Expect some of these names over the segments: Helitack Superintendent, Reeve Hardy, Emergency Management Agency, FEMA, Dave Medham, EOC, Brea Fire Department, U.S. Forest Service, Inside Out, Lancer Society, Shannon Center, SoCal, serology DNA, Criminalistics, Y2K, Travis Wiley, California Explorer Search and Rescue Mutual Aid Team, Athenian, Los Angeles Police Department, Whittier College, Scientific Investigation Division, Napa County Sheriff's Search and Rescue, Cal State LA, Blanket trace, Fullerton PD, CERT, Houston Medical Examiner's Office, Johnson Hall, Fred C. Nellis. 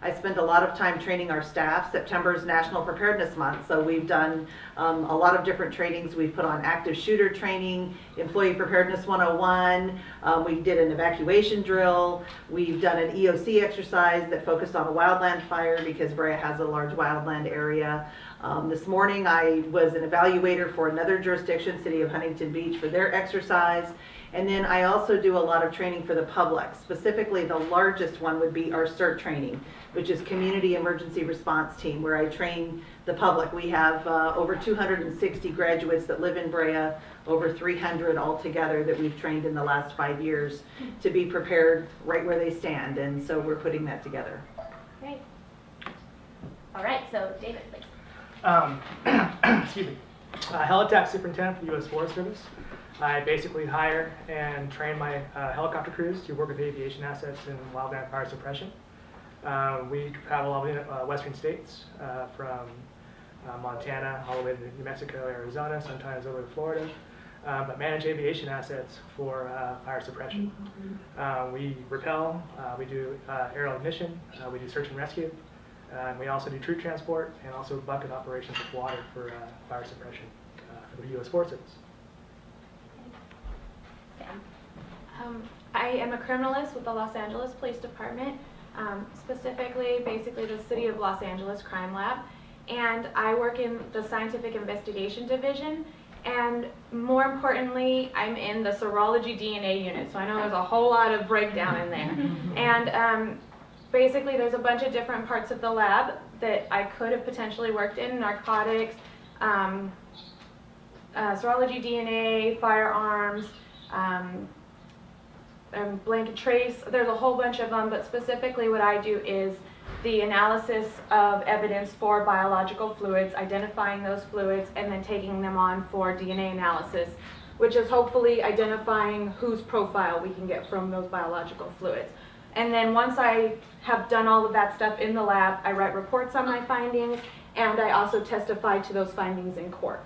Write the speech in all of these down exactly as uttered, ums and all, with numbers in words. I spend a lot of time training our staff. September is National Preparedness Month, so we've done um, a lot of different trainings. We've put on active shooter training, employee preparedness one oh one. Um, we did an evacuation drill. We've done an E O C exercise that focused on a wildland fire because Brea has a large wildland area. Um, this morning I was an evaluator for another jurisdiction, City of Huntington Beach, for their exercise. And then I also do a lot of training for the public. Specifically, the largest one would be our CERT training, which is Community Emergency Response Team, where I train the public. We have uh, over two hundred sixty graduates that live in Brea, over three hundred altogether that we've trained in the last five years to be prepared right where they stand. And so we're putting that together. Great. All right, so David, please. Um, excuse me. Uh, Helitack Superintendent for the U S Forest Service. I basically hire and train my uh, helicopter crews to work with aviation assets and wildland fire suppression. Uh, we travel all the uh, western states, uh, from uh, Montana all the way to New Mexico, Arizona, sometimes over to Florida, uh, but manage aviation assets for uh, fire suppression. Uh, we repel, uh, we do uh, aerial ignition, uh, we do search and rescue, uh, and we also do troop transport and also bucket operations with water for uh, fire suppression uh, for the U S Forest Service. Um, I am a criminalist with the Los Angeles Police Department, um, specifically basically the City of Los Angeles Crime Lab, and I work in the Scientific Investigation Division, and more importantly I'm in the serology D N A unit, so I know there's a whole lot of breakdown in there. And um, basically there's a bunch of different parts of the lab that I could have potentially worked in: narcotics, um, uh, serology D N A, firearms, um, Um, blanket trace. There's a whole bunch of them, but specifically what I do is the analysis of evidence for biological fluids, identifying those fluids, and then taking them on for D N A analysis, which is hopefully identifying whose profile we can get from those biological fluids. And then once I have done all of that stuff in the lab, I write reports on my findings, and I also testify to those findings in court.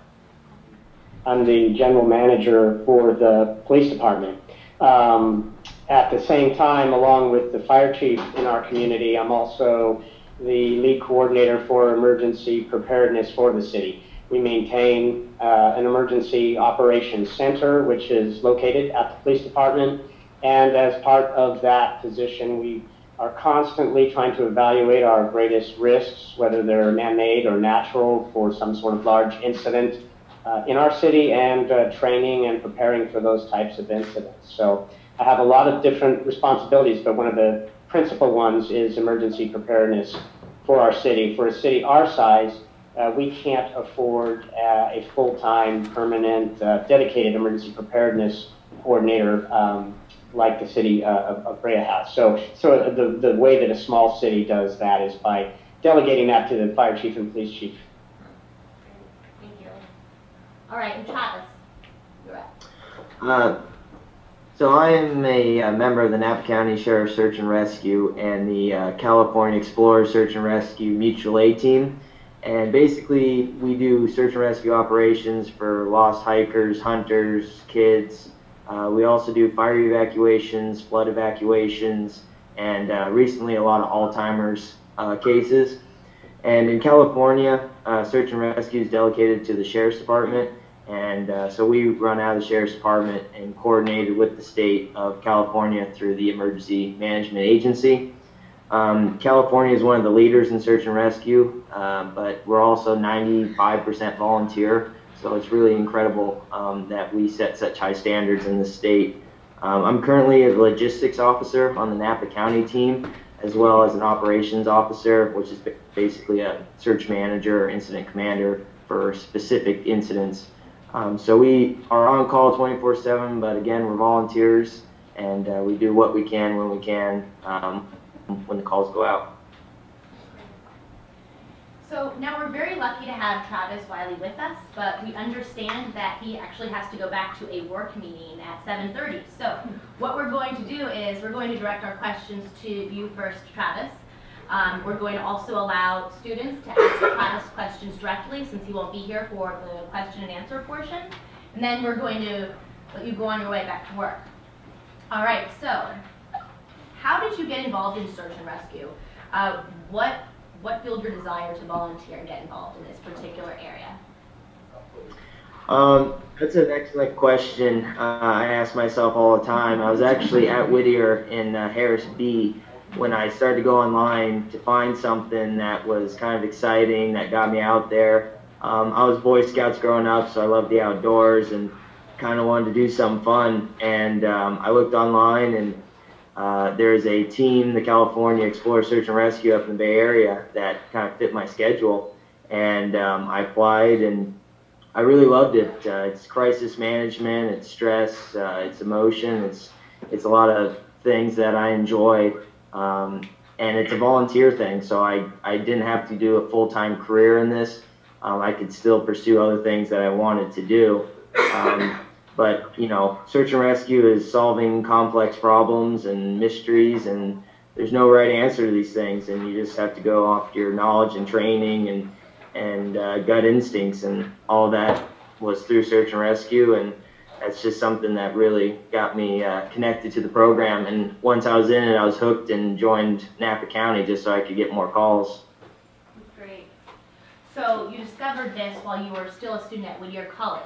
I'm the general manager for the police department. Um, at the same time, along with the fire chief in our community, I'm also the lead coordinator for emergency preparedness for the city. We maintain uh, an emergency operations center, which is located at the police department, and as part of that position, we are constantly trying to evaluate our greatest risks, whether they're man-made or natural, for some sort of large incident Uh, in our city, and uh, training and preparing for those types of incidents. So I have a lot of different responsibilities, but one of the principal ones is emergency preparedness for our city. For a city our size, uh, we can't afford uh, a full-time, permanent, uh, dedicated emergency preparedness coordinator um, like the city uh, of, of Brea has. So, so the, the way that a small city does that is by delegating that to the fire chief and police chief. All right, and Travis, you're up. Uh, so I am a, a member of the Napa County Sheriff's Search and Rescue and the uh, California Explorer Search and Rescue Mutual Aid Team. And basically, we do search and rescue operations for lost hikers, hunters, kids. Uh, we also do fire evacuations, flood evacuations, and uh, recently a lot of Alzheimer's uh, cases. And in California, uh, search and rescue is delegated to the Sheriff's Department. And uh, so we run out of the Sheriff's Department and coordinated with the state of California through the Emergency Management Agency. Um, California is one of the leaders in search and rescue, uh, but we're also ninety-five percent volunteer. So it's really incredible um, that we set such high standards in the state. Um, I'm currently a logistics officer on the Napa County team, as well as an operations officer, which is basically a search manager or incident commander for specific incidents. Um, so we are on call twenty-four seven, but again, we're volunteers, and uh, we do what we can when we can um, when the calls go out. So now we're very lucky to have Travis Wiley with us, but we understand that he actually has to go back to a work meeting at seven thirty. So what we're going to do is we're going to direct our questions to you first, Travis. Um, we're going to also allow students to ask Travis questions directly, since he won't be here for the question and answer portion. And then we're going to let you go on your way back to work. All right, so how did you get involved in search and rescue? Uh, what what fueled your desire to volunteer and get involved in this particular area? Um, that's an excellent question. Uh, I ask myself all the time. I was actually at Whittier in uh, Harris B when I started to go online to find something that was kind of exciting that got me out there. Um, I was Boy Scouts growing up, so I loved the outdoors and kind of wanted to do something fun. And um, I looked online, and uh, there's a team, the California Explorer Search and Rescue up in the Bay Area, that kind of fit my schedule. And um, I applied, and I really loved it. Uh, it's crisis management, it's stress, uh, it's emotion, it's it's a lot of things that I enjoy. Um, and it's a volunteer thing, so I, I didn't have to do a full-time career in this. Um, I could still pursue other things that I wanted to do. Um, but, you know, search and rescue is solving complex problems and mysteries, and there's no right answer to these things, and you just have to go off your knowledge and training and, and uh, gut instincts, and all that was through search and rescue, and that's just something that really got me uh, connected to the program. And once I was in it, I was hooked and joined Napa County just so I could get more calls. So you discovered this while you were still a student at Whittier College,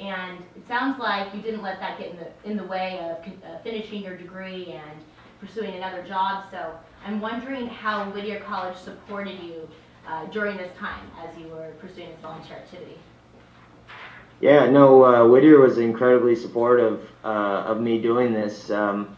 and it sounds like you didn't let that get in the, in the way of uh, finishing your degree and pursuing another job. So I'm wondering how Whittier College supported you uh, during this time as you were pursuing this volunteer activity. Yeah, no, uh, Whittier was incredibly supportive uh, of me doing this. Um,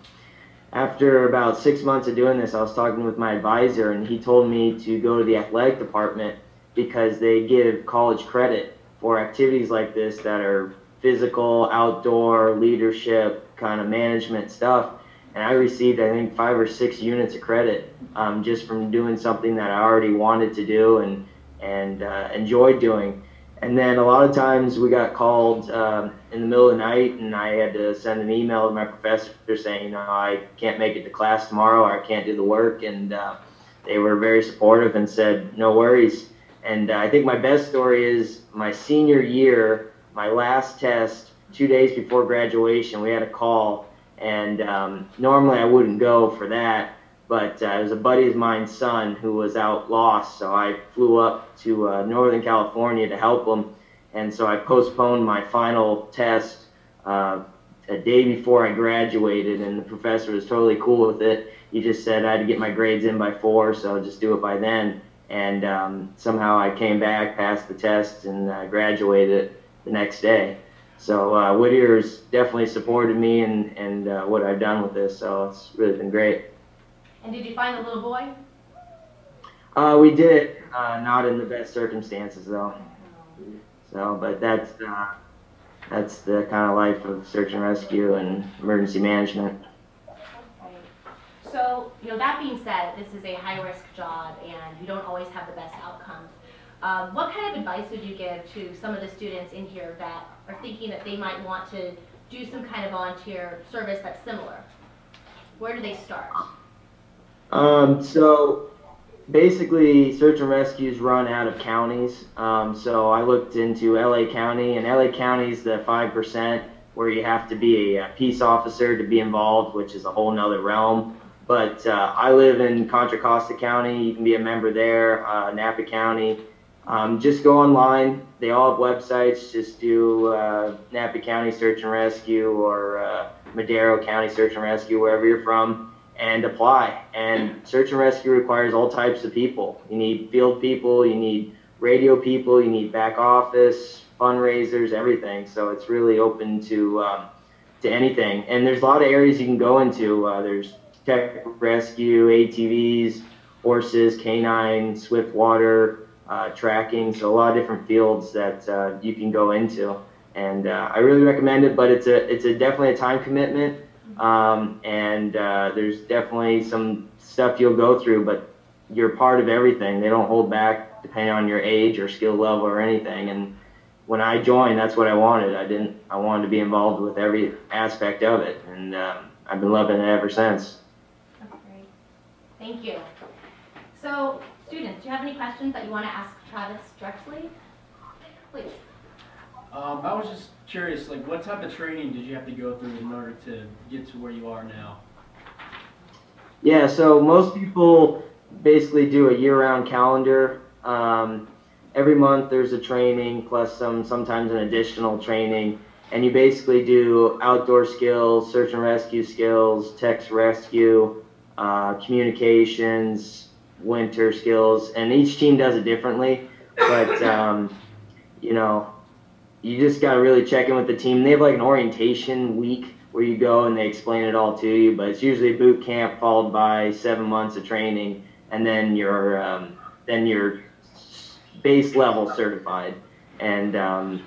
After about six months of doing this, I was talking with my advisor, and he told me to go to the athletic department, because they give college credit for activities like this that are physical, outdoor, leadership, kind of management stuff. And I received, I think, five or six units of credit um, just from doing something that I already wanted to do and, and uh, enjoyed doing. And then a lot of times we got called um, in the middle of the night, and I had to send an email to my professor saying, no, I can't make it to class tomorrow, or I can't do the work. And uh, they were very supportive and said, no worries. And uh, I think my best story is my senior year, my last test, two days before graduation, we had a call. And um, normally I wouldn't go for that, but uh, it was a buddy of mine's son who was out lost. So I flew up to uh, Northern California to help him. And so I postponed my final test uh, a day before I graduated, and the professor was totally cool with it. He just said I had to get my grades in by four, so just do it by then. And um, somehow I came back, passed the test, and uh, graduated the next day. So uh, Whittier's definitely supported me and, and uh, what I've done with this, so it's really been great. And did you find the little boy? Uh, we did, uh, not in the best circumstances though. So, but that's, uh, that's the kind of life of search and rescue and emergency management. So, you know, that being said, this is a high-risk job, and you don't always have the best outcomes. Um, what kind of advice would you give to some of the students in here that are thinking that they might want to do some kind of volunteer service that's similar? Where do they start? Um, so, basically, search and rescues run out of counties. Um, so I looked into L A County, and L A County's the five percent where you have to be a peace officer to be involved, which is a whole nother realm. But uh, I live in Contra Costa County. You can be a member there, uh, Napa County. Um, just go online. They all have websites. Just do uh, Napa County Search and Rescue or uh, Madero County Search and Rescue, wherever you're from, and apply. And search and rescue requires all types of people. You need field people. You need radio people. You need back office, fundraisers, everything. So it's really open to, um, to anything. And there's a lot of areas you can go into. Uh, there's tech rescue, A T Vs, horses, canine, swift water, uh, tracking, so a lot of different fields that uh, you can go into. And uh, I really recommend it, but it's a, it's a definitely a time commitment, um, and uh, there's definitely some stuff you'll go through, but you're part of everything. They don't hold back depending on your age or skill level or anything. And when I joined, that's what I wanted. I didn't, I wanted to be involved with every aspect of it, and um, I've been loving it ever since. Thank you. So, students, do you have any questions that you want to ask Travis directly? Please. Um, I was just curious, like, what type of training did you have to go through in order to get to where you are now? Yeah, so most people basically do a year-round calendar. Um, every month there's a training plus some sometimes an additional training, and you basically do outdoor skills, search and rescue skills, text rescue, uh, communications, winter skills, and each team does it differently. But um, you know, you just gotta really check in with the team. They have like an orientation week where you go and they explain it all to you, but it's usually boot camp followed by seven months of training, and then you're um, then you're base level certified, and um,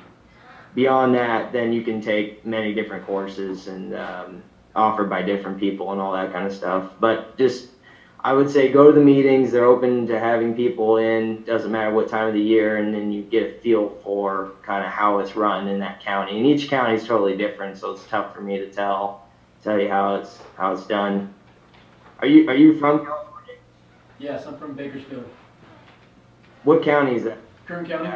beyond that, then you can take many different courses and um, offered by different people and all that kind of stuff. But just, I would say, go to the meetings. They're open to having people in. Doesn't matter what time of the year, and then you get a feel for kind of how it's run in that county. And each county is totally different, so it's tough for me to tell tell you how it's how it's done. Are you are you from California? Yes, I'm from Bakersfield. What county is that? Kern County.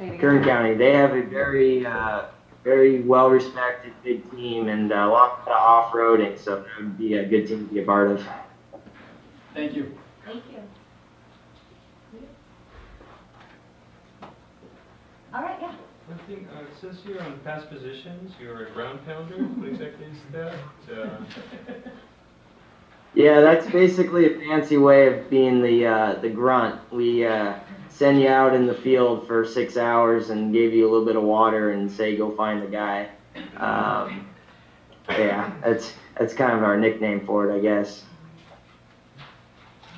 Yeah. Kern County. They have a very, uh, very well-respected big team and a lot of off-roading, so that would be a good team to be a part of. Thank you. Thank you. All right, yeah. One thing, uh, since you're on past positions, you're a ground pounder. What exactly is that? Uh, Yeah, that's basically a fancy way of being the uh, the grunt. We uh, send you out in the field for six hours and give you a little bit of water and say go find the guy. Um, yeah, that's that's kind of our nickname for it, I guess.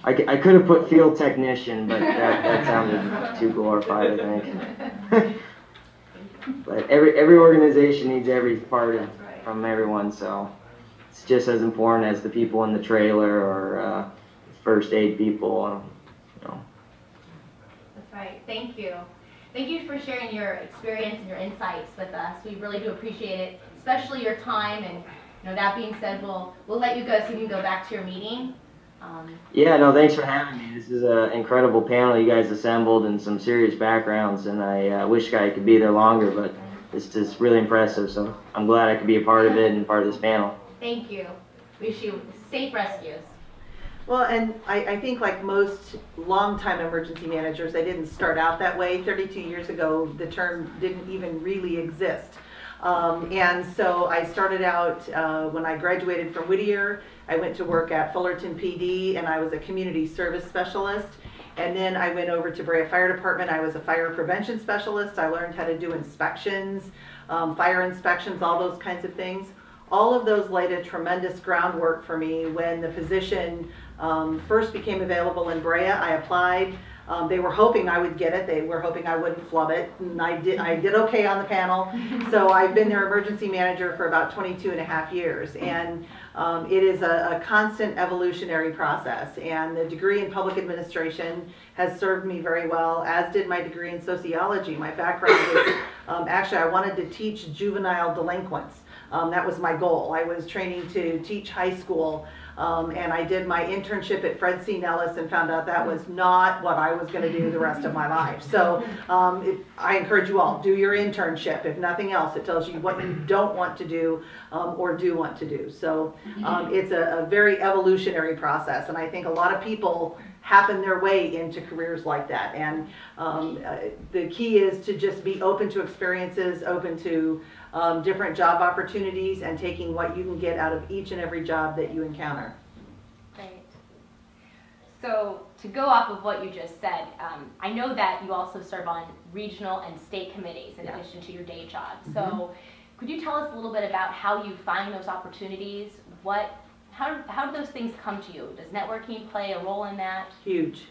I, I could have put field technician, but that, that sounded too glorified, I think. But every every organization needs every part of, from everyone, so. It's just as important as the people in the trailer or uh, first aid people. Um, you know. That's right. Thank you. Thank you for sharing your experience and your insights with us. We really do appreciate it, especially your time. And you know, that being said, we'll we'll let you go so you can go back to your meeting. Um, yeah. No. Thanks for having me. This is an incredible panel you guys assembled and some serious backgrounds. And I uh, wish I could be there longer, but it's just really impressive. So I'm glad I could be a part of it and part of this panel. Thank you. Wish you safe rescues. Well, and I, I think like most longtime emergency managers, I didn't start out that way. thirty-two years ago, the term didn't even really exist. Um, and so I started out uh, when I graduated from Whittier. I went to work at Fullerton P D, and I was a community service specialist. And then I went over to Brea Fire Department. I was a fire prevention specialist. I learned how to do inspections, um, fire inspections, all those kinds of things. All of those laid a tremendous groundwork for me when the position um, first became available in Brea. I applied. Um, they were hoping I would get it. They were hoping I wouldn't flub it, and I did, I did okay on the panel. So I've been their emergency manager for about twenty-two and a half years, and um, it is a, a constant evolutionary process, and the degree in public administration has served me very well, as did my degree in sociology. My background was, um, actually, I wanted to teach juvenile delinquents. Um, that was my goal. I was training to teach high school, um, and I did my internship at Fred C. Nellis and found out that was not what I was going to do the rest of my life. So um, if, I encourage you all, do your internship. If nothing else, it tells you what you don't want to do um, or do want to do. So um, it's a, a very evolutionary process, and I think a lot of people happen their way into careers like that. And um, uh, the key is to just be open to experiences, open to um, different job opportunities, and taking what you can get out of each and every job that you encounter. Great. So to go off of what you just said, um, I know that you also serve on regional and state committees in yeah. addition to your day job. Mm-hmm. So could you tell us a little bit about how you find those opportunities? What How, how do those things come to you? Does networking play a role in that? Huge.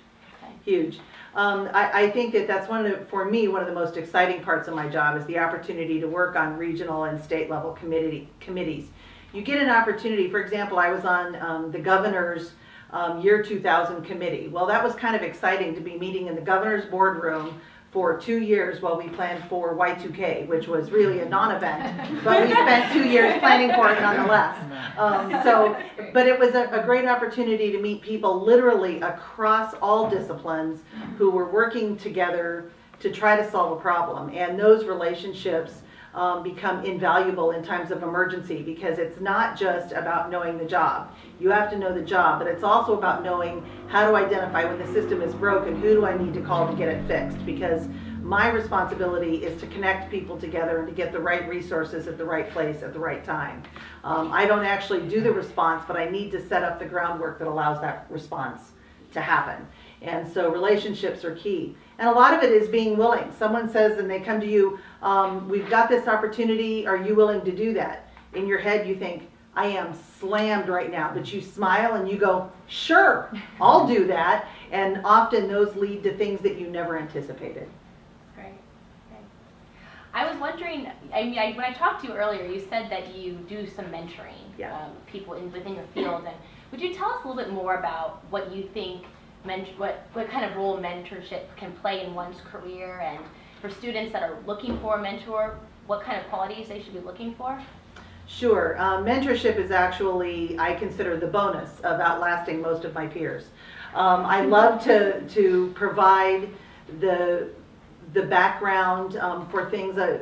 Okay. Huge. Um, I, I think that that's one of the, for me, one of the most exciting parts of my job is the opportunity to work on regional and state level committee, committees. You get an opportunity, for example, I was on um, the governor's um, year two thousand committee. Well, that was kind of exciting to be meeting in the governor's boardroom for two years while we planned for Y two K, which was really a non-event, but we spent two years planning for it nonetheless. Um, so, but it was a, a great opportunity to meet people literally across all disciplines who were working together to try to solve a problem. And those relationships um, become invaluable in times of emergency, because it's not just about knowing the job. You have to know the job, but it's also about knowing how to identify when the system is broken, who do I need to call to get it fixed, because my responsibility is to connect people together and to get the right resources at the right place at the right time. Um, I don't actually do the response, but I need to set up the groundwork that allows that response to happen. And so relationships are key. And a lot of it is being willing. Someone says, and they come to you, um, we've got this opportunity, are you willing to do that? In your head you think, I am slammed right now, but you smile and you go, sure, I'll do that. And often those lead to things that you never anticipated. I was wondering, I mean, I, when I talked to you earlier, you said that you do some mentoring, yeah. um, people in, within your field. And would you tell us a little bit more about what you think, what, what kind of role mentorship can play in one's career, and for students that are looking for a mentor, what kind of qualities they should be looking for? Sure. Uh, mentorship is actually, I consider, the bonus of outlasting most of my peers. Um, I love to, to provide the the background um, for things. Uh,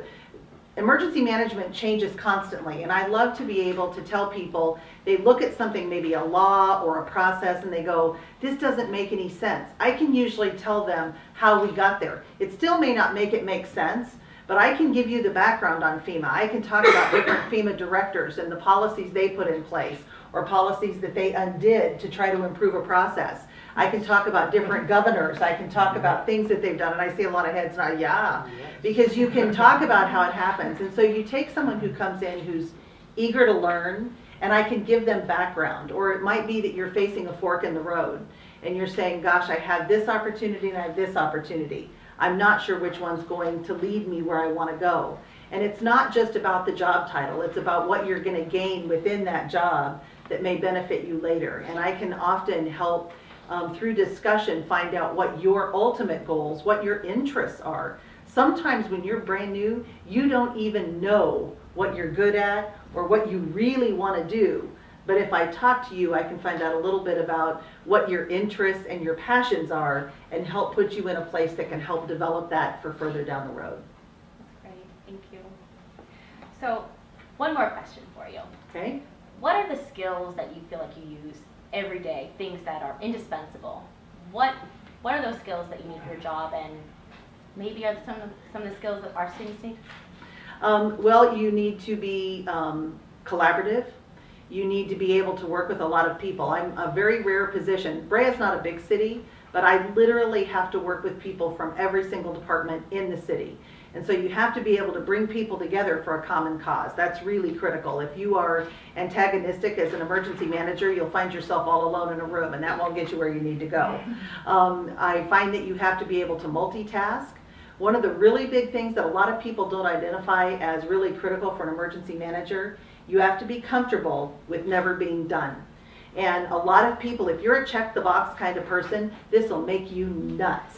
emergency management changes constantly, and I love to be able to tell people, they look at something, maybe a law or a process, and they go, this doesn't make any sense. I can usually tell them how we got there. It still may not make it make sense, but I can give you the background on FEMA. I can talk about different FEMA directors and the policies they put in place, or policies that they undid to try to improve a process. I can talk about different governors. I can talk about things that they've done. And I see a lot of heads nod, yeah, because you can talk about how it happens. And so you take someone who comes in who's eager to learn, and I can give them background. Or it might be that you're facing a fork in the road and you're saying, gosh, I have this opportunity and I have this opportunity. I'm not sure which one's going to lead me where I want to go. And it's not just about the job title. It's about what you're going to gain within that job that may benefit you later. And I can often help Um, through discussion, find out what your ultimate goals, what your interests are. Sometimes when you're brand new, you don't even know what you're good at or what you really want to do. But if I talk to you, I can find out a little bit about what your interests and your passions are and help put you in a place that can help develop that for further down the road. That's great. Thank you. So one more question for you. Okay. What are the skills that you feel like you use every day, things that are indispensable? What what are those skills that you need for your job, and maybe are some of some of the skills that our students need? Um, well, you need to be um, collaborative. You need to be able to work with a lot of people. I'm a very rare position. Brea is not a big city, but I literally have to work with people from every single department in the city. And so you have to be able to bring people together for a common cause. That's really critical. If you are antagonistic as an emergency manager, you'll find yourself all alone in a room, and that won't get you where you need to go. Um, I find that you have to be able to multitask. One of the really big things that a lot of people don't identify as really critical for an emergency manager, you have to be comfortable with never being done. And a lot of people, if you're a check-the-box kind of person, this will make you nuts,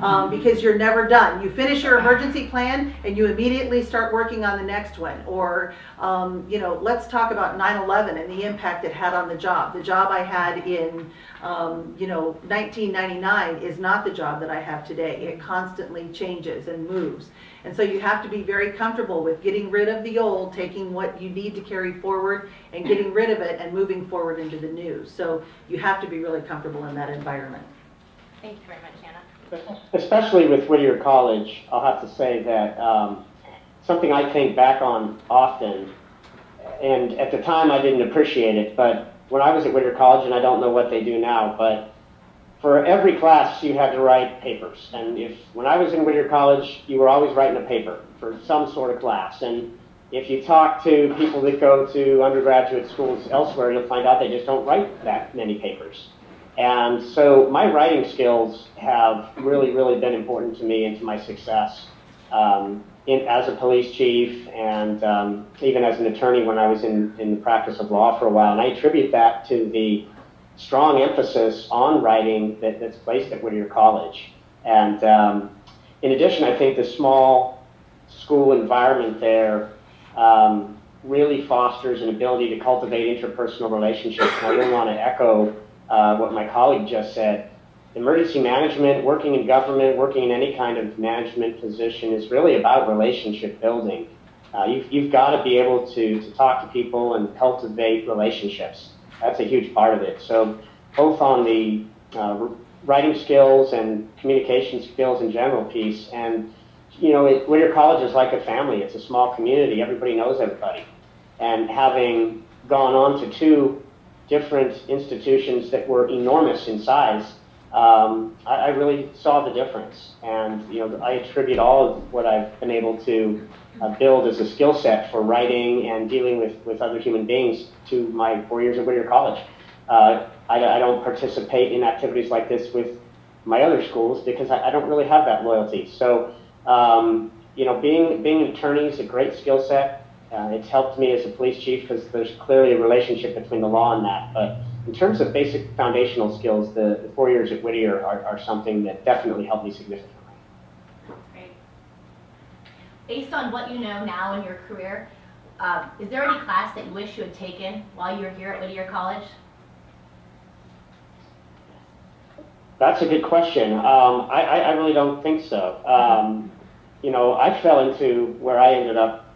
um, because you're never done. You finish your emergency plan, and you immediately start working on the next one. Or, um, you know, let's talk about nine eleven and the impact it had on the job. The job I had in, um, you know, nineteen ninety-nine is not the job that I have today. It constantly changes and moves. And so you have to be very comfortable with getting rid of the old, taking what you need to carry forward, and getting rid of it and moving forward into the new. So you have to be really comfortable in that environment. Thank you very much, Hannah. Especially with Whittier College, I'll have to say that um, something I think back on often, and at the time I didn't appreciate it, but when I was at Whittier College, and I don't know what they do now, but for every class, you had to write papers. And if, when I was in Whittier College, you were always writing a paper for some sort of class. And if you talk to people that go to undergraduate schools elsewhere, you'll find out they just don't write that many papers. And so my writing skills have really, really been important to me and to my success um, in, as a police chief, and um, even as an attorney when I was in, in the practice of law for a while. And I attribute that to the strong emphasis on writing that, that's placed at Whittier College. And um, in addition, I think the small school environment there um, really fosters an ability to cultivate interpersonal relationships. And I really want to echo uh, what my colleague just said. Emergency management, working in government, working in any kind of management position is really about relationship building. Uh, you've you've got to be able to, to talk to people and cultivate relationships. That's a huge part of it. So both on the uh, writing skills and communication skills in general piece, and you know, it, Whittier College is like a family. It's a small community. Everybody knows everybody. And having gone on to two different institutions that were enormous in size, um, I, I really saw the difference. And you know, I attribute all of what I've been able to uh, build as a skill set for writing and dealing with, with other human beings to my four years at Whittier College. Uh, I, I don't participate in activities like this with my other schools because I, I don't really have that loyalty. So. Um, you know, being being an attorney is a great skill set. Uh, it's helped me as a police chief because there's clearly a relationship between the law and that. But in terms of basic foundational skills, the, the four years at Whittier are, are something that definitely helped me significantly. Great. Based on what you know now in your career, uh, is there any class that you wish you had taken while you were here at Whittier College? That's a good question. Um, I, I really don't think so. Um, you know, I fell into where I ended up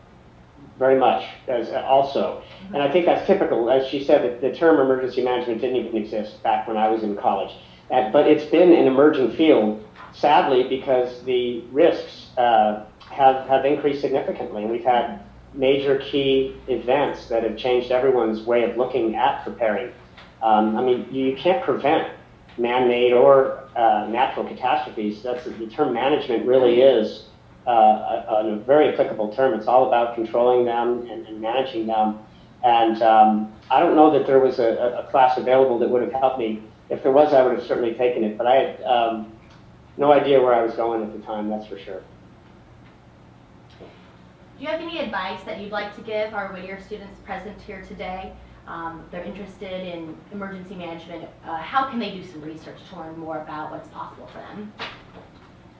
very much as also. And I think that's typical. As she said, the term emergency management didn't even exist back when I was in college. Uh, but it's been an emerging field, sadly, because the risks uh, have, have increased significantly. And we've had major key events that have changed everyone's way of looking at preparing. Um, I mean, you can't prevent man-made or uh, natural catastrophes. That's the term management really is uh, a, a very applicable term. It's all about controlling them and, and managing them. And um, I don't know that there was a, a class available that would have helped me. If there was, I would have certainly taken it. But I had um, no idea where I was going at the time, that's for sure. Do you have any advice that you'd like to give our Whittier students present here today? Um, they're interested in emergency management. Uh, how can they do some research to learn more about what's possible for them?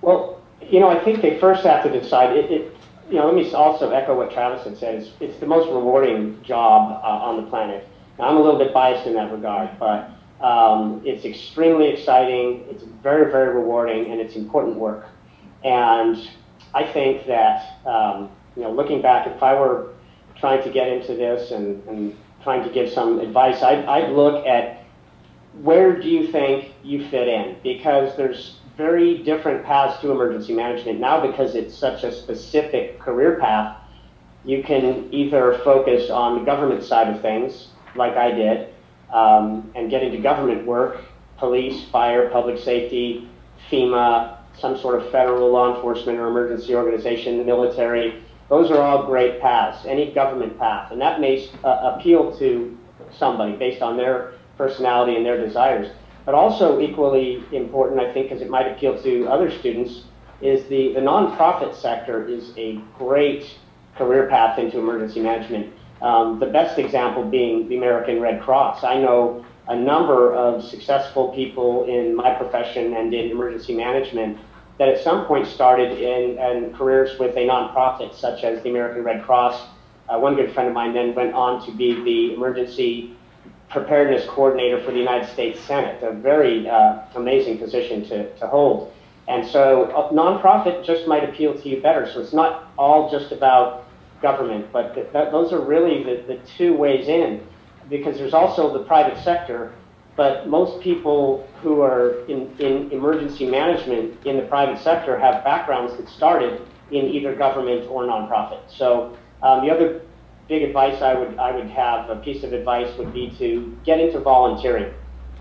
Well, you know, I think they first have to decide. It, it, you know, let me also echo what Travis had said. It's, it's the most rewarding job uh, on the planet. Now, I'm a little bit biased in that regard, but um, it's extremely exciting. It's very, very rewarding, and it's important work. And I think that, um, you know, looking back, if I were trying to get into this and, and trying to give some advice, I'd, I'd look at where do you think you fit in, because there's very different paths to emergency management now because it's such a specific career path. You can either focus on the government side of things, like I did, um, and get into government work, police, fire, public safety, FEMA, some sort of federal law enforcement or emergency organization, the military. Those are all great paths, any government path, and that may uh, appeal to somebody based on their personality and their desires. But also equally important, I think, because it might appeal to other students, is the, the nonprofit sector is a great career path into emergency management. Um, the best example being the American Red Cross. I know a number of successful people in my profession and in emergency management that at some point started in, in careers with a nonprofit such as the American Red Cross. Uh, one good friend of mine then went on to be the emergency preparedness coordinator for the United States Senate, a very uh, amazing position to, to hold. And so a nonprofit just might appeal to you better. So it's not all just about government, but th th those are really the, the two ways in, because there's also the private sector. But most people who are in, in emergency management in the private sector have backgrounds that started in either government or nonprofit. So um, the other big advice I would I would have, a piece of advice would be to get into volunteering.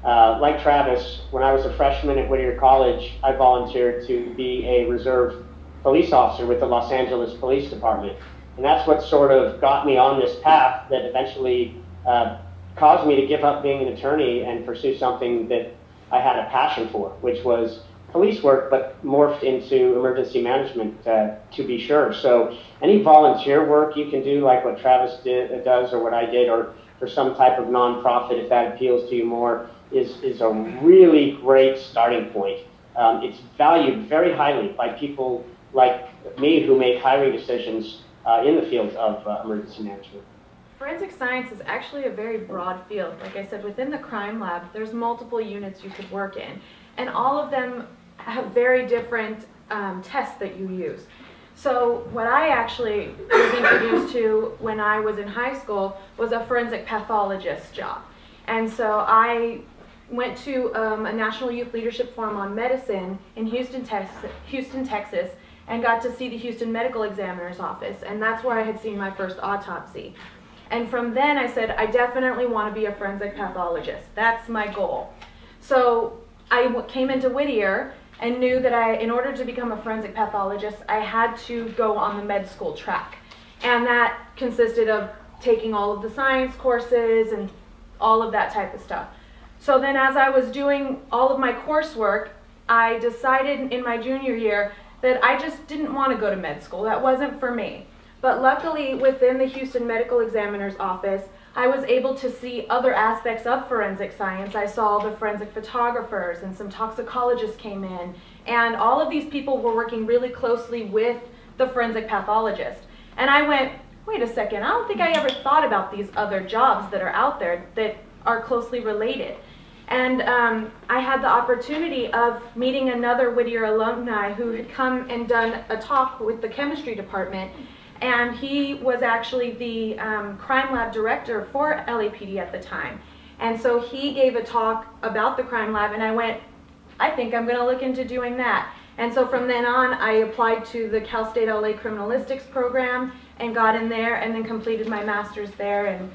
Uh, like Travis, when I was a freshman at Whittier College, I volunteered to be a reserve police officer with the Los Angeles Police Department. And that's what sort of got me on this path that eventually uh, caused me to give up being an attorney and pursue something that I had a passion for, which was police work, but morphed into emergency management, uh, to be sure. So any volunteer work you can do, like what Travis did, does or what I did, or for some type of nonprofit, if that appeals to you more, is, is a really great starting point. Um, it's valued very highly by people like me who make hiring decisions uh, in the field of uh, emergency management. Forensic science is actually a very broad field. Like I said, within the crime lab, there's multiple units you could work in, and all of them have very different um, tests that you use. So what I actually was introduced to when I was in high school was a forensic pathologist job. And so I went to um, a National Youth Leadership Forum on Medicine in Houston, Texas, Houston, Texas, and got to see the Houston Medical Examiner's Office. And that's where I had seen my first autopsy. And from then I said, I definitely want to be a forensic pathologist. That's my goal. So I came into Whittier and knew that I, in order to become a forensic pathologist, I had to go on the med school track. And that consisted of taking all of the science courses and all of that type of stuff. So then as I was doing all of my coursework, I decided in my junior year that I just didn't want to go to med school. That wasn't for me. But luckily, within the Houston Medical Examiner's Office, I was able to see other aspects of forensic science. I saw the forensic photographers and some toxicologists came in, and all of these people were working really closely with the forensic pathologist. And I went, wait a second, I don't think I ever thought about these other jobs that are out there that are closely related. And um, I had the opportunity of meeting another Whittier alumni who had come and done a talk with the chemistry department. And he was actually the um, crime lab director for L A P D at the time. And so he gave a talk about the crime lab, and I went, I think I'm gonna look into doing that. And so from then on, I applied to the Cal State L A Criminalistics program and got in there, and then completed my master's there and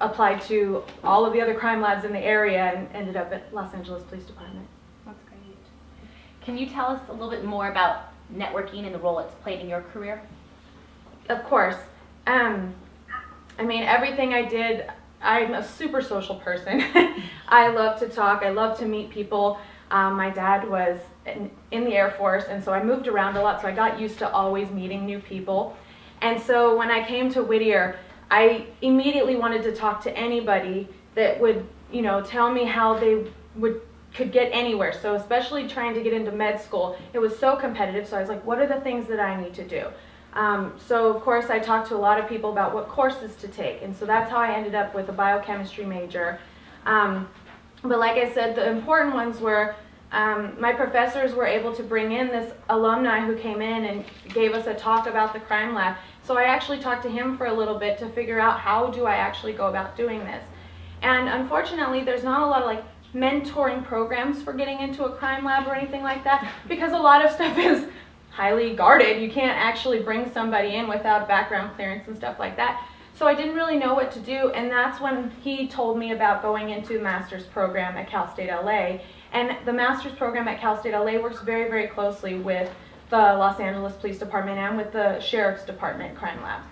applied to all of the other crime labs in the area and ended up at Los Angeles Police Department. That's great. Can you tell us a little bit more about networking and the role it's played in your career? Of course. Um, I mean, everything I did, I'm a super social person. I love to talk. I love to meet people. Um, my dad was in, in the Air Force, and so I moved around a lot, so I got used to always meeting new people. And so when I came to Whittier, I immediately wanted to talk to anybody that would, you know, tell me how they would could get anywhere. So especially trying to get into med school, it was so competitive, so I was like, what are the things that I need to do? Um, so of course I talked to a lot of people about what courses to take, and so that's how I ended up with a biochemistry major. Um, but like I said, the important ones were um, my professors were able to bring in this alumni who came in and gave us a talk about the crime lab. So I actually talked to him for a little bit to figure out how do I actually go about doing this. And unfortunately there's not a lot of like mentoring programs for getting into a crime lab or anything like that, because a lot of stuff is highly guarded. You can't actually bring somebody in without background clearance and stuff like that. So I didn't really know what to do, and that's when he told me about going into the master's program at Cal State L A. And the master's program at Cal State L A works very, very closely with the Los Angeles Police Department and with the Sheriff's Department crime labs.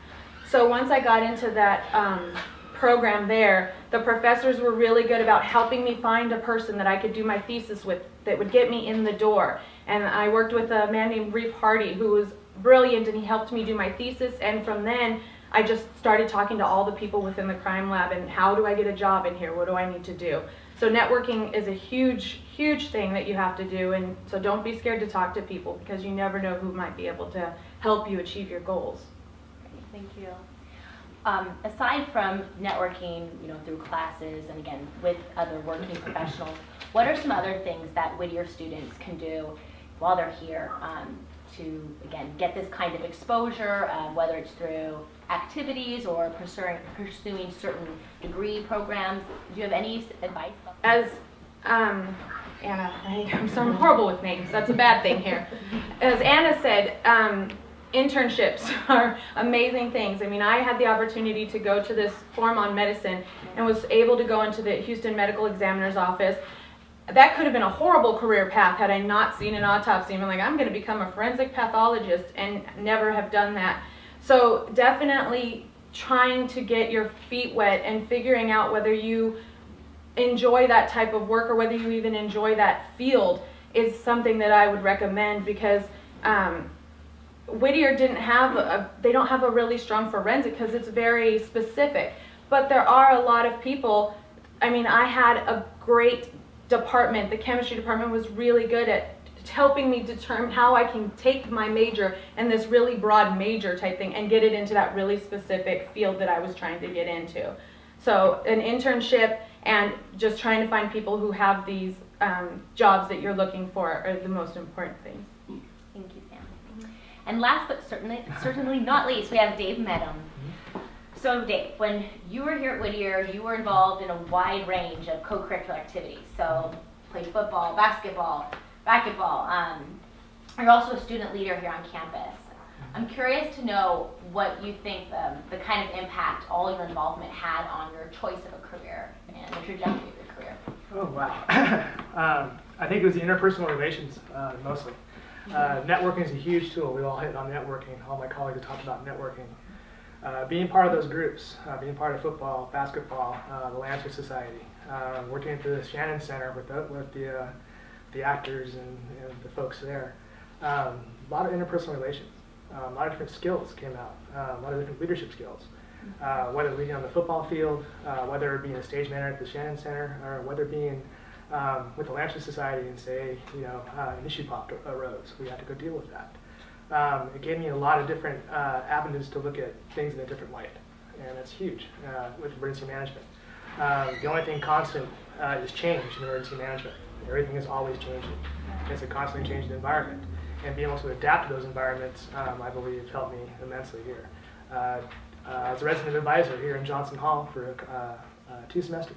So once I got into that um, program there, the professors were really good about helping me find a person that I could do my thesis with that would get me in the door. And I worked with a man named Reeve Hardy, who was brilliant, and he helped me do my thesis. And from then, I just started talking to all the people within the crime lab and how do I get a job in here? What do I need to do? So networking is a huge, huge thing that you have to do. And so don't be scared to talk to people, because you never know who might be able to help you achieve your goals. Thank you. Um, aside from networking, you know, through classes and again with other working professionals, what are some other things that Whittier students can do while they're here um, to, again, get this kind of exposure, uh, whether it's through activities or pursuing, pursuing certain degree programs? Do you have any advice? As um, Anna, I, I'm so horrible with names, that's a bad thing here. As Anna said, um, internships are amazing things. I mean, I had the opportunity to go to this forum on medicine and was able to go into the Houston Medical Examiner's Office. That could have been a horrible career path had I not seen an autopsy and been like, I'm going to become a forensic pathologist, and never have done that. So definitely trying to get your feet wet and figuring out whether you enjoy that type of work or whether you even enjoy that field is something that I would recommend, because um, Whittier didn't have a, they don't have a really strong forensic because it's very specific. But there are a lot of people. I mean, I had a great department, the chemistry department was really good at helping me determine how I can take my major and this really broad major type thing and get it into that really specific field that I was trying to get into. So an internship and just trying to find people who have these um, jobs that you're looking for are the most important things. Thank you, Sam. And last but certainly, certainly not least, we have Dave Medham. So Dave, when you were here at Whittier, you were involved in a wide range of co-curricular activities. So played football, basketball, racquetball. Um, you're also a student leader here on campus. I'm curious to know what you think the, the kind of impact all your involvement had on your choice of a career and the trajectory of your career. Oh, wow. um, I think it was the interpersonal relations uh, mostly. Uh, networking is a huge tool. We all hit on networking. All my colleagues have talked about networking. Uh, being part of those groups, uh, being part of football, basketball, uh, the Lancer Society, uh, working at the Shannon Center with the, with the, uh, the actors and, and the folks there. Um, a lot of interpersonal relations, uh, a lot of different skills came out, uh, a lot of different leadership skills, uh, whether leading on the football field, uh, whether it being a stage manager at the Shannon Center, or whether being um, with the Lancer Society and say, you know, uh, an issue popped arose, we had to go deal with that. Um, it gave me a lot of different uh, avenues to look at things in a different light, and that's huge uh, with emergency management. Um, the only thing constant uh, is change in emergency management. Everything is always changing. It's a constantly changing environment, and being able to adapt to those environments, um, I believe, helped me immensely here. Uh, uh, I was a resident advisor here in Johnson Hall for uh, uh, two semesters,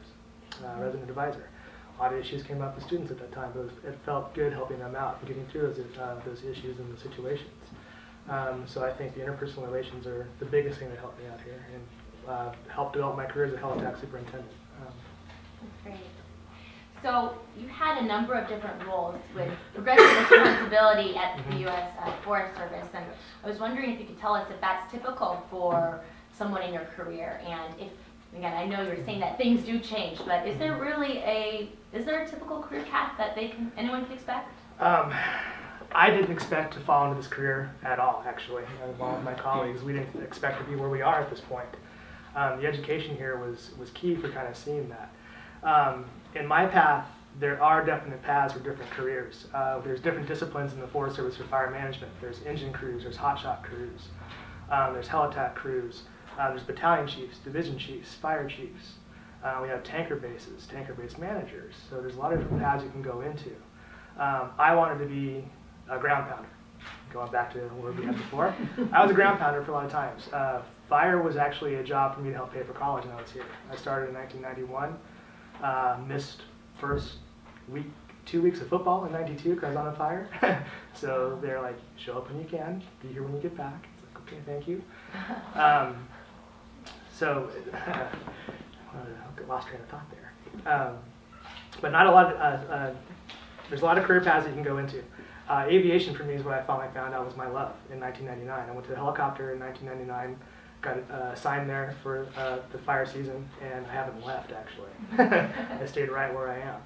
uh, resident advisor. A lot of issues came up with students at that time, but it, was, it felt good helping them out and getting through those, uh, those issues and the situations. Um, so I think the interpersonal relations are the biggest thing that helped me out here and uh, helped develop my career as a Helitack Superintendent. Um, That's great. So you had a number of different roles with regressive responsibility at the mm-hmm. U S Uh, Forest Service, and I was wondering if you could tell us if that's typical for someone in your career, and if again, I know you were saying that things do change, but is there really a is there a typical career path that they can anyone can expect? Um, I didn't expect to fall into this career at all. Actually, along with my colleagues, we didn't expect to be where we are at this point. Um, the education here was was key for kind of seeing that. Um, in my path, there are definite paths for different careers. Uh, there's different disciplines in the Forest Service for fire management. There's engine crews. There's hotshot crews. Um, there's helitack crews. Uh, there's battalion chiefs, division chiefs, fire chiefs. Uh, we have tanker bases, tanker base managers. So there's a lot of different paths you can go into. Um, I wanted to be a ground pounder. Going back to where we had before, I was a ground pounder for a lot of times. Uh, fire was actually a job for me to help pay for college when I was here. I started in nineteen ninety-one, uh, missed first week, two weeks of football in ninety-two because I was on a fire. So they're like, show up when you can, be here when you get back. It's like, okay, thank you. Um, So, uh, lost train of thought there. Um, but not a lot of, uh, uh, there's a lot of career paths that you can go into. Uh, aviation for me is what I finally found out was my love in nineteen ninety-nine. I went to the helicopter in nineteen ninety-nine, got uh, assigned there for uh, the fire season, and I haven't left actually. I stayed right where I am.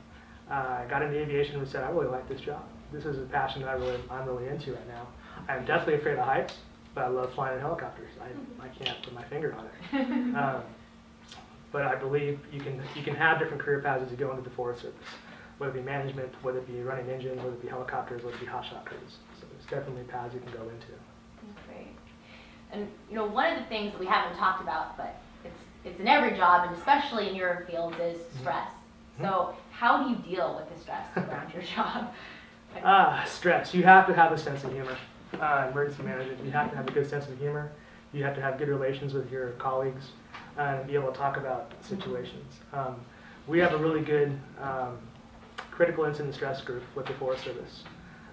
I uh, got into aviation and said, I really like this job. This is a passion that I really, I'm really into right now. I'm definitely afraid of heights. But I love flying in helicopters. I, I can't put my finger on it. Um, but I believe you can you can have different career paths as you go into the Forest Service, whether it be management, whether it be running engines, whether it be helicopters, whether it be hotshot crews. So there's definitely paths you can go into. Great. And you know, one of the things that we haven't talked about, but it's it's in every job, and especially in your field, is stress. Mm-hmm. So how do you deal with the stress around your job? Like, ah, stress. You have to have a sense of humor. Uh, emergency management, you have to have a good sense of humor, you have to have good relations with your colleagues, uh, and be able to talk about situations. Um, we have a really good um, critical incident stress group with the Forest Service.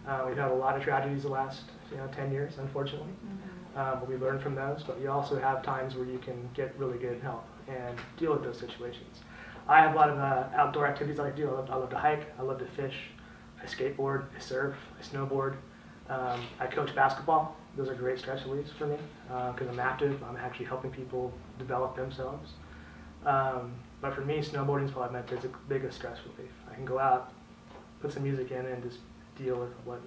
Uh, we've had a lot of tragedies the last you know, ten years, unfortunately, mm-hmm. uh, but we learn from those, but you also have times where you can get really good help and deal with those situations. I have a lot of uh, outdoor activities I like to do. I love, I love to hike, I love to fish, I skateboard, I surf, I snowboard. Um, I coach basketball. Those are great stress reliefs for me because uh, I'm active. I'm actually helping people develop themselves. Um, but for me, snowboarding is probably my biggest stress relief. I can go out, put some music in, and just deal with what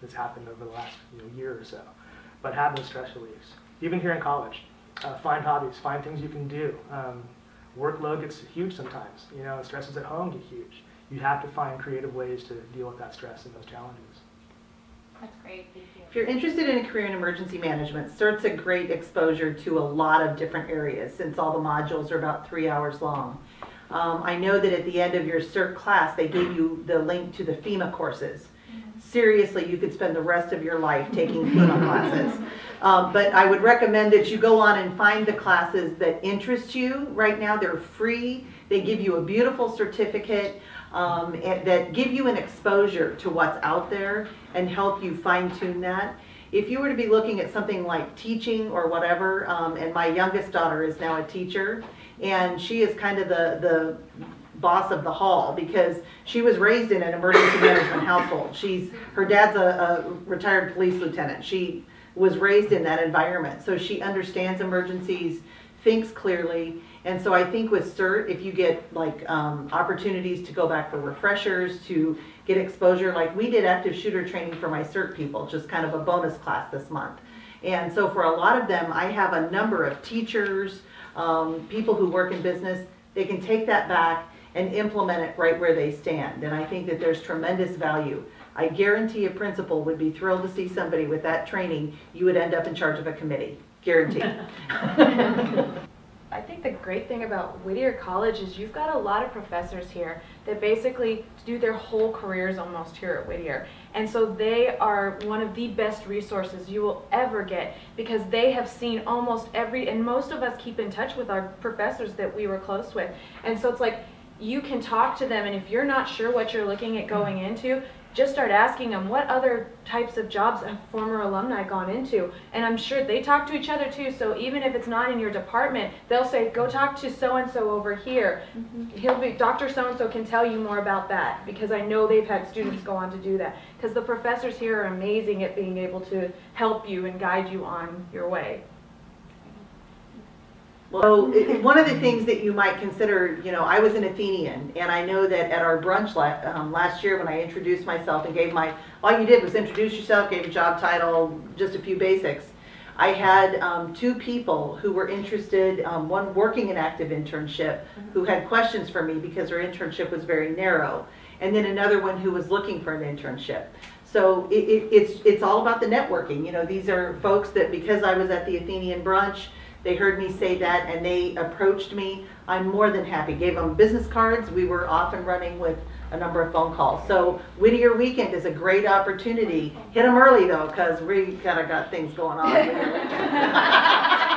has happened over the last you know, year or so. But have those stress reliefs. Even here in college, uh, find hobbies, find things you can do. Um, workload gets huge sometimes. You know, stresses at home get huge. You have to find creative ways to deal with that stress and those challenges. That's great. Thank you. If you're interested in a career in emergency management, CERT's a great exposure to a lot of different areas since all the modules are about three hours long. Um, I know that at the end of your CERT class, they gave you the link to the FEMA courses. Mm-hmm. seriously, you could spend the rest of your life taking penal classes. Um, but I would recommend that you go on and find the classes that interest you. Right now they're free. They give you a beautiful certificate um, and that give you an exposure to what's out there and help you fine tune that. If you were to be looking at something like teaching or whatever, um, and my youngest daughter is now a teacher, and she is kind of the, the boss of the hall because she was raised in an emergency management household. She's, her dad's a, a retired police lieutenant. She was raised in that environment. So she understands emergencies, thinks clearly. And so I think with CERT, if you get like um, opportunities to go back for refreshers, to get exposure, like we did active shooter training for my CERT people, just kind of a bonus class this month. And so for a lot of them, I have a number of teachers, um, people who work in business, they can take that back and implement it right where they stand. And I think that there's tremendous value. I guarantee a principal would be thrilled to see somebody with that training. You would end up in charge of a committee, guaranteed. I think the great thing about Whittier College is you've got a lot of professors here that basically do their whole careers almost here at Whittier. And so they are one of the best resources you will ever get because they have seen almost every, and most of us keep in touch with our professors that we were close with. And so it's like, you can talk to them, and if you're not sure what you're looking at going into, just start asking them what other types of jobs have former alumni gone into. And I'm sure they talk to each other too, so even if it's not in your department, they'll say, go talk to so-and-so over here. Mm-hmm. He'll be, Doctor So-and-so can tell you more about that, because I know they've had students go on to do that. Because the professors here are amazing at being able to help you and guide you on your way. Well, so one of the things that you might consider, you know, I was an Athenian, and I know that at our brunch la um, last year when I introduced myself and gave my, all you did was introduce yourself, gave a job title, just a few basics. I had um, two people who were interested, um, one working an active internship, who had questions for me because her internship was very narrow, and then another one who was looking for an internship. So it, it, it's, it's all about the networking. You know, these are folks that because I was at the Athenian brunch, they heard me say that and they approached me. I'm more than happy. Gave them business cards. We were off and running with a number of phone calls. So Whittier Weekend is a great opportunity. Hit them early though, because we kind of got things going on.